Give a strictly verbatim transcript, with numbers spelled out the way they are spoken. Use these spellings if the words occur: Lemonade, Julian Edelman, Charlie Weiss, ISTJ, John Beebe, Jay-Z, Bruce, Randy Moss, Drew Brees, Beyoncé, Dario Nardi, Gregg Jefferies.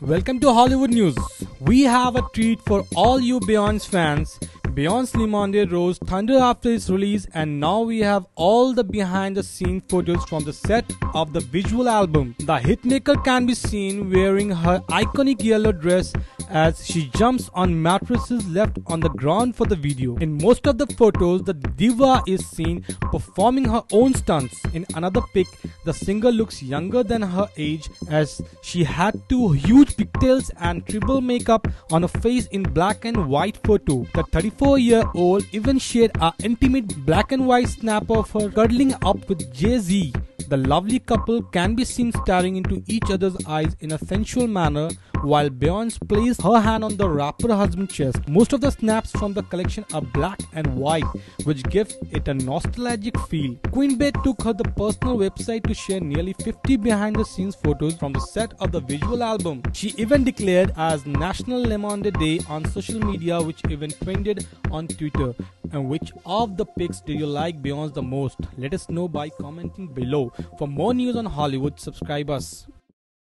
Welcome to Hollywood News. We have a treat for all you Beyoncé fans. Beyoncé's Lemonade rose thunder after its release, and now we have all the behind-the-scenes photos from the set of the visual album. The hitmaker can be seen wearing her iconic yellow dress as she jumps on mattresses left on the ground for the video. In most of the photos, the diva is seen performing her own stunts. In another pic, the singer looks younger than her age as she had two huge pigtails and triple makeup on her face in black and white photo. The thirty-four-year-old even shared an intimate black and white snap of her cuddling up with Jay-Z. The lovely couple can be seen staring into each other's eyes in a sensual manner while Beyoncé places her hand on the rapper husband's chest. Most of the snaps from the collection are black and white, which gives it a nostalgic feel. Queen Bey took her the personal website to share nearly fifty behind-the-scenes photos from the set of the visual album. She even declared as National Lemonade Day on social media, which even trended on Twitter. And which of the pics do you like Beyoncé the most? Let us know by commenting below. For more news on Hollywood, subscribe us.